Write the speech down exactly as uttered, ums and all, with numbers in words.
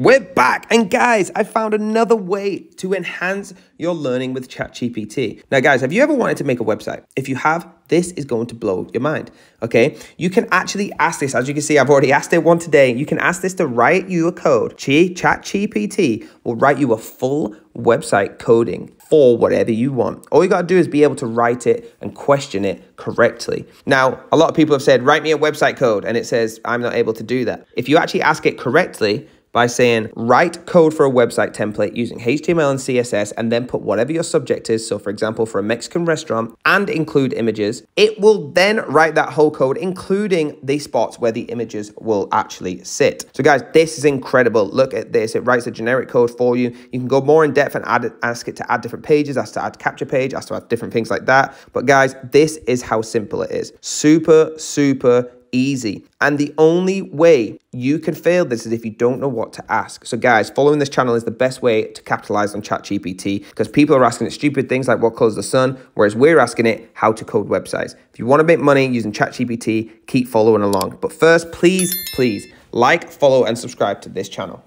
We're back, and guys, I found another way to enhance your learning with ChatGPT. Now guys, have you ever wanted to make a website? If you have, this is going to blow your mind, okay? You can actually ask this, as you can see, I've already asked it one today. You can ask this to write you a code. ChatGPT will write you a full website coding for whatever you want. All you gotta do is be able to write it and question it correctly. Now, a lot of people have said, write me a website code, and it says, I'm not able to do that. If you actually ask it correctly, by saying, write code for a website template using H T M L and C S S, and then put whatever your subject is, so for example, for a Mexican restaurant, and include images, it will then write that whole code, including the spots where the images will actually sit. So guys, this is incredible. Look at this. It writes a generic code for you. You can go more in depth and add, ask it to add different pages, ask to add capture page, ask to add different things like that. But guys, this is how simple it is. Super, super easy. And the only way you can fail this is if you don't know what to ask. So guys, following this channel is the best way to capitalize on ChatGPT, because people are asking it stupid things like what color is the sun, whereas we're asking it how to code websites. If you want to make money using ChatGPT, keep following along. But first, please, please like, follow, and subscribe to this channel.